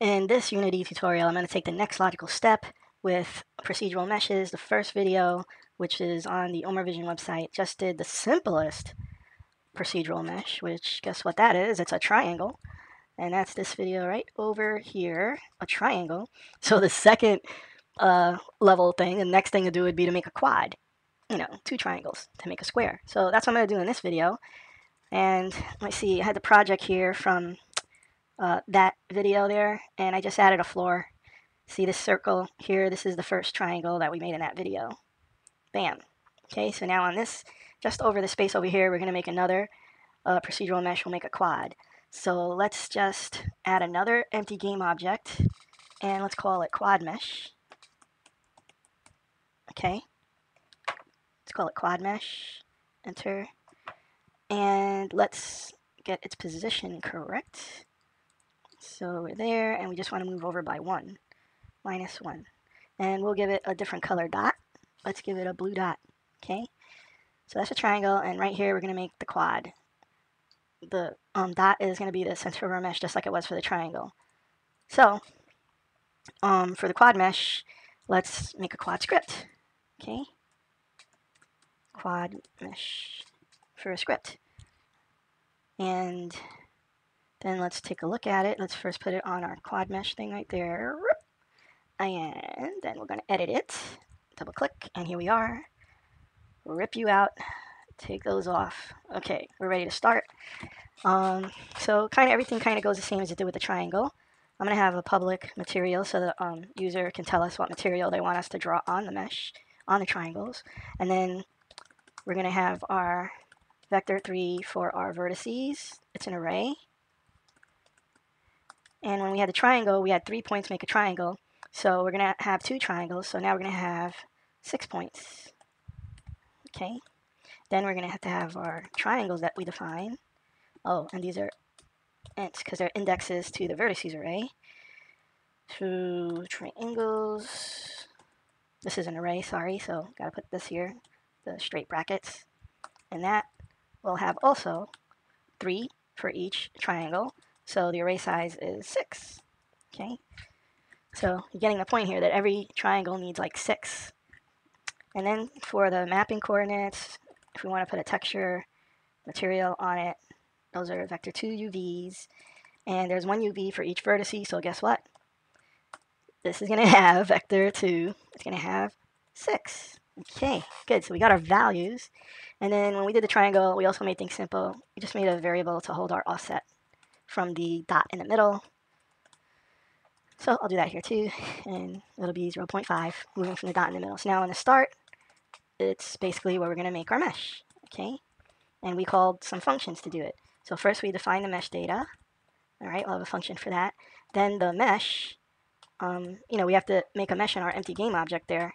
In this Unity tutorial, I'm going to take the next logical step with procedural meshes. The first video, which is on the Omarvision website, just did the simplest procedural mesh, which guess what that is? It's a triangle. And that's this video right over here, a triangle. So the second level thing, the next thing to do would be to make a quad, you know, two triangles to make a square. So that's what I'm going to do in this video. And let's see, I had the project here from that video there, and I just added a floor. See this circle here? This is the first triangle that we made in that video. Bam. Okay, so now on this, just over the space over here, we're going to make another procedural mesh. We'll make a quad. So let's just add another empty game object, and let's call it Quad Mesh. Okay, let's call it Quad Mesh, enter, and let's get its position correct. So we're there, and we just want to move over by 1, minus 1. And we'll give it a different color dot. Let's give it a blue dot, okay? So that's a triangle, and right here we're going to make the quad. The dot is going to be the center of our mesh, just like it was for the triangle. So for the quad mesh, let's make a quad script. Okay, quad mesh for a script, and then let's take a look at it. Let's first put it on our quad mesh thing right there, and then we're going to edit it, double click, and here we are. Rip you out. Take those off. Okay, we're ready to start. So kind of everything kind of goes the same as it did with the triangle. I'm going to have a public material so the user can tell us what material they want us to draw on the mesh, on the triangles. And then we're going to have our Vector 3 for our vertices. It's an array. And when we had the triangle, we had 3 points make a triangle. So we're going to have 2 triangles. So now we're going to have 6 points. Okay. Then we're going to have our triangles that we define. Oh, and these are ints because they're indexes to the vertices array. Two triangles. This is an array, sorry, so got to put this here, the straight brackets. And that will have also 3 for each triangle. So the array size is 6. Okay? So you're getting the point here that every triangle needs like 6. And then for the mapping coordinates, if we want to put a texture material on it, those are Vector 2 UVs, and there's 1 UV for each vertice. So guess what? This is going to have Vector 2. It's going to have 6. Okay, good. So we got our values, and then when we did the triangle, we also made things simple. We just made a variable to hold our offset from the dot in the middle. So I'll do that here too, and it'll be 0.5 moving from the dot in the middle. So now on the start, it's basically where we're going to make our mesh, okay? And we called some functions to do it. So first we define the mesh data. All right, we'll have a function for that. Then the mesh, you know, we have to make a mesh in our empty game object there.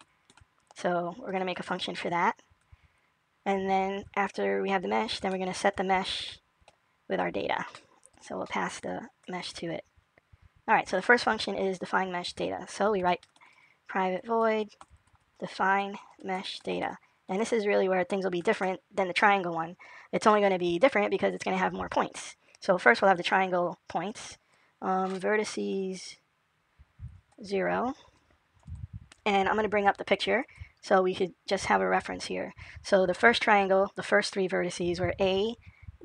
So we're going to make a function for that. And then after we have the mesh, then we're going to set the mesh with our data. So we'll pass the mesh to it. All right, so the first function is define mesh data. So we write private void define mesh data. And this is really where things will be different than the triangle one. It's only going to be different because it's going to have more points. So first we'll have the triangle points, vertices 0. And I'm going to bring up the picture so we could just have a reference here. So the first triangle, the first 3 vertices were A,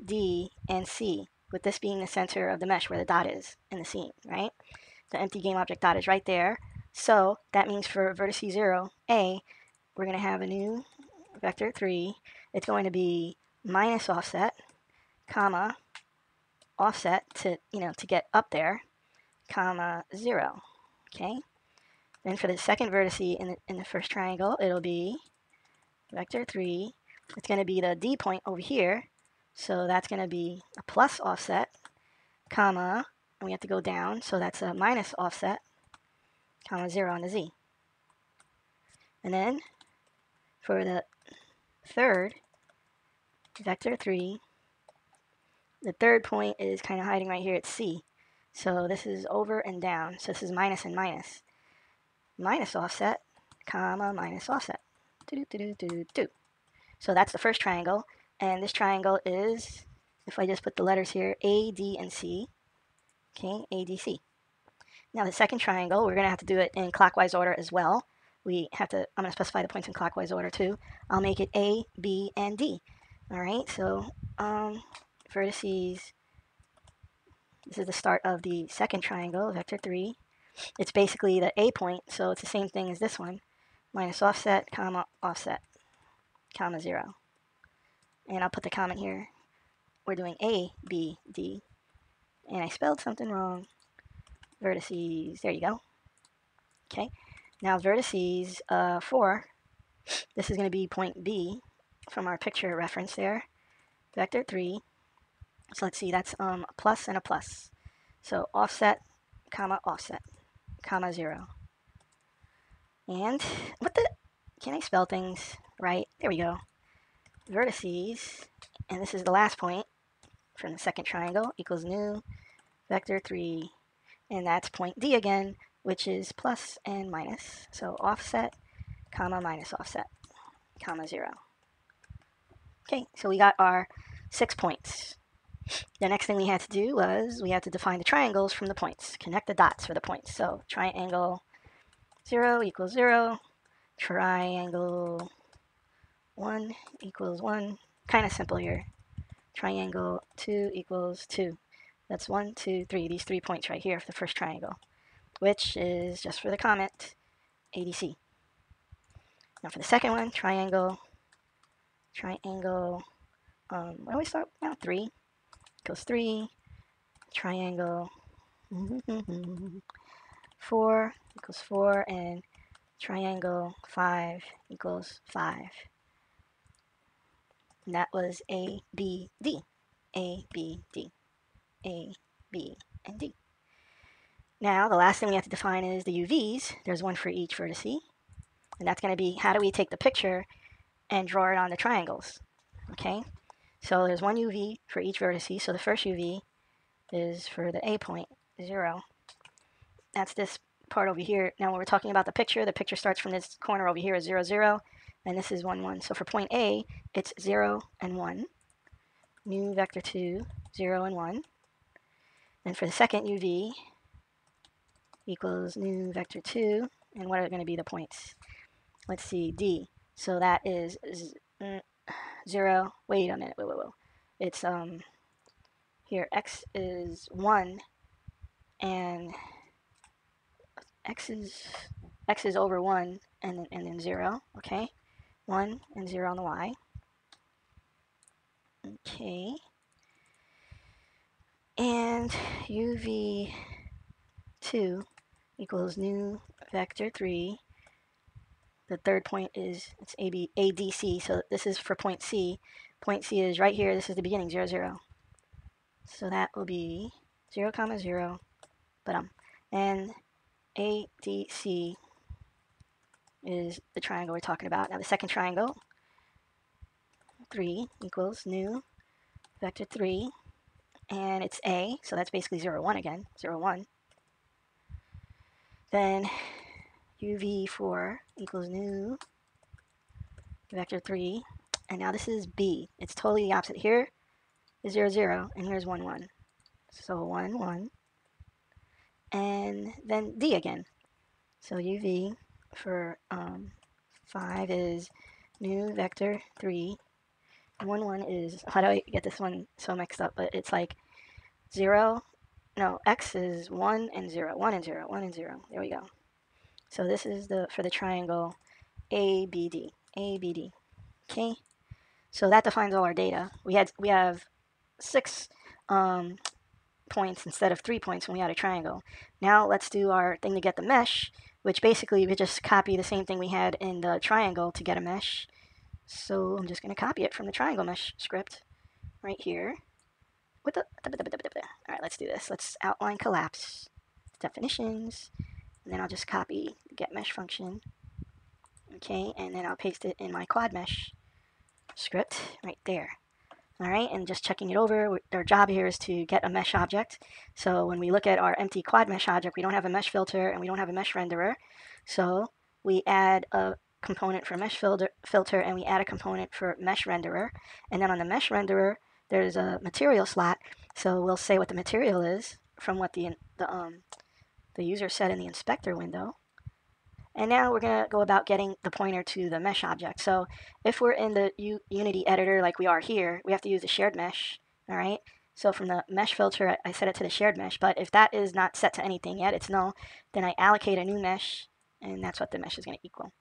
D, and C, with this being the center of the mesh where the dot is in the scene, right? The empty game object dot is right there. So that means for vertice 0, A, we're going to have a new Vector 3. It's going to be minus offset, comma, offset to, you know, to get up there, comma 0. Okay. Then for the second vertice in the first triangle, it'll be Vector 3. It's going to be the D point over here. So that's going to be a plus offset, comma, and we have to go down. So that's a minus offset, comma 0 on the Z. And then for the third Vector 3, the third point is kind of hiding right here at C. So this is over and down. So this is minus and minus. Minus offset, comma, minus offset. So that's the first triangle. And this triangle is if I just put the letters here, A, D, and C, okay, A, D, C. Now the second triangle, we're going to have to do it in clockwise order as well. I'm going to specify the points in clockwise order too. I'll make it A, B, and D. All right, so vertices, this is the start of the second triangle, vector 3. It's basically the A point, so it's the same thing as this one. Minus offset, comma, offset, comma 0. And I'll put the comment here. We're doing A, B, D. And I spelled something wrong. Vertices, there you go. Okay, now vertices 4. This is going to be point B from our picture reference there. Vector 3. So let's see, that's a plus and a plus. So offset, comma, offset, comma 0. And what the, can I spell things right? There we go. Vertices, and this is the last point from the second triangle, equals new vector 3, and that's point D again, which is plus and minus. So offset, comma, minus offset, comma 0. Okay, so we got our 6 points. The next thing we had to do was we had to define the triangles from the points, connect the dots for the points. So triangle 0 equals 0, triangle 1 equals 1, kind of simple here. Triangle 2 equals 2. That's 1, 2, 3, these 3 points right here for the first triangle, which is just for the comment, ADC. Now for the second one, triangle, what do we start now? 3 equals 3, triangle 4 equals 4, and triangle 5 equals 5. And that was A, B, D, A, B, D, A, B, and D. Now, the last thing we have to define is the UVs. There's one for each vertice. And that's going to be, how do we take the picture and draw it on the triangles? Okay? So there's one UV for each vertice. So the first UV is for the A point, 0. That's this part over here. Now when we're talking about the picture starts from this corner over here is 0, 0, and this is 1, 1. So for point A, it's 0 and 1. New vector 2, 0 and 1. And for the second UV, equals new vector 2. And what are going to be the points? Let's see, D. So that is 0. Wait a minute. Whoa, whoa, whoa. It's here. X is 1, and X is over 1 and then 0, okay? 1 and 0 on the Y. Okay. And UV 2 equals new vector 3. The third point is, it's ADC, so this is for point C. Point C is right here, this is the beginning, 0, 0. So that will be 0, comma 0, ba-dum. And ADC is the triangle we're talking about. Now the second triangle, 3 equals new vector 3, and it's A, so that's basically 0, 1 again, 0, 1. Then UV4 equals new vector 3, and now this is B. It's totally the opposite. Here is 0, 0, and here's 1, 1. So 1, 1. And then D again. So UV for 5 is new vector 3. 1, 1 is, how do I get this one so mixed up? But it's like 0, no, X is 1 and 0, 1 and 0, 1 and 0. There we go. So this is for the triangle ABD, ABD. Okay. So that defines all our data. We have 6 points instead of 3 points when we had a triangle. Now let's do our thing to get the mesh, which basically we just copy the same thing we had in the triangle to get a mesh. So I'm just going to copy it from the triangle mesh script right here. All right, let's do this. Let's outline collapse, definitions, and then I'll just copy the get mesh function. Okay, and then I'll paste it in my quad mesh script right there. All right, and just checking it over, our job here is to get a mesh object. So when we look at our empty quad mesh object, we don't have a mesh filter and we don't have a mesh renderer. So we add a component for mesh filter and we add a component for mesh renderer. And then on the mesh renderer, there's a material slot, so we'll say what the material is from what the user set in the inspector window. And now we're going to go about getting the pointer to the mesh object. So if we're in the Unity editor like we are here, we have to use the shared mesh, all right? So from the mesh filter, I set it to the shared mesh, but if that is not set to anything yet, it's null, then I allocate a new mesh, and that's what the mesh is going to equal.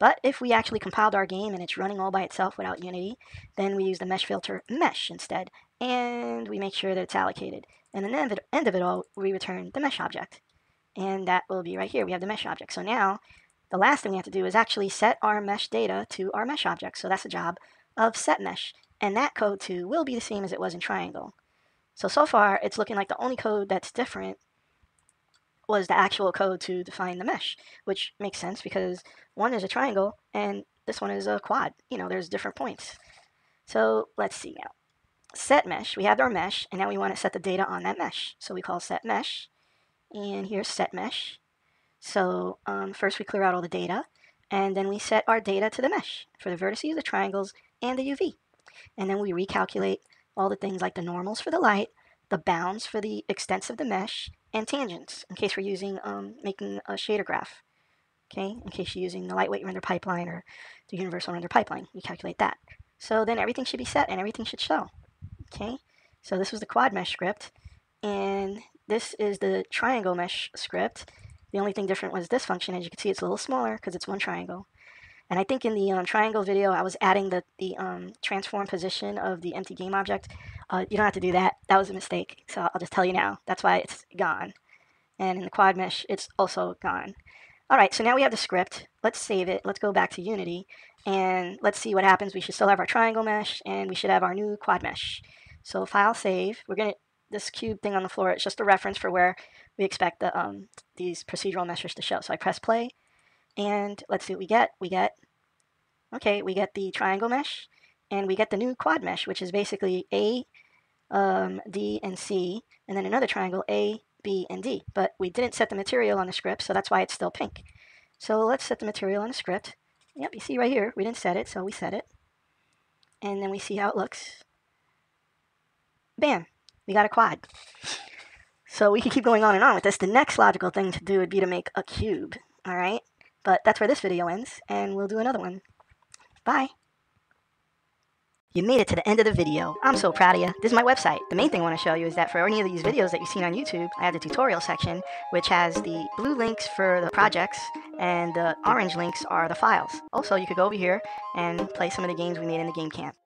But if we actually compiled our game and it's running all by itself without Unity, then we use the mesh filter mesh instead, and we make sure that it's allocated. And then at the end of it all, we return the mesh object. And that will be right here. We have the mesh object. So now the last thing we have to do is actually set our mesh data to our mesh object. So that's the job of set mesh. And that code too will be the same as it was in triangle. So far it's looking like the only code that's different was the actual code to define the mesh, which makes sense because one is a triangle and this one is a quad. You know, there's different points. So let's see now. Set mesh, we have our mesh, and now we want to set the data on that mesh. So we call set mesh. And here's set mesh. So first we clear out all the data, and then we set our data to the mesh for the vertices, the triangles, and the UV. And then we recalculate all the things like the normals for the light, the bounds for the extents of the mesh, and tangents in case we're using making a shader graph. Okay, in case you're using the lightweight render pipeline or the universal render pipeline, you calculate that. So then everything should be set and everything should show. Okay, so this was the quad mesh script, and this is the triangle mesh script. The only thing different was this function. As you can see, it's a little smaller because it's one triangle. And I think in the triangle video, I was adding the transform position of the empty game object. You don't have to do that. That was a mistake. So I'll just tell you now. That's why it's gone. And in the quad mesh, it's also gone. All right, so now we have the script. Let's save it. Let's go back to Unity. And let's see what happens. We should still have our triangle mesh, and we should have our new quad mesh. So file, save. We're going to... This cube thing on the floor, it's just a reference for where we expect the these procedural meshes to show. So I press play, and let's see what we get. We get the triangle mesh, and we get the new quad mesh, which is basically A, D, and C, and then another triangle, A, B, and D. But we didn't set the material on the script, so that's why it's still pink. So let's set the material on the script. Yep, you see right here, we didn't set it, so we set it. And then we see how it looks. Bam! We got a quad. So we could keep going on and on with this. The next logical thing to do would be to make a cube, all right? But that's where this video ends, and we'll do another one. Bye. You made it to the end of the video. I'm so proud of you. This is my website. The main thing I want to show you is that for any of these videos that you've seen on YouTube, I have the tutorial section, which has the blue links for the projects, and the orange links are the files. Also, you could go over here and play some of the games we made in the game camp.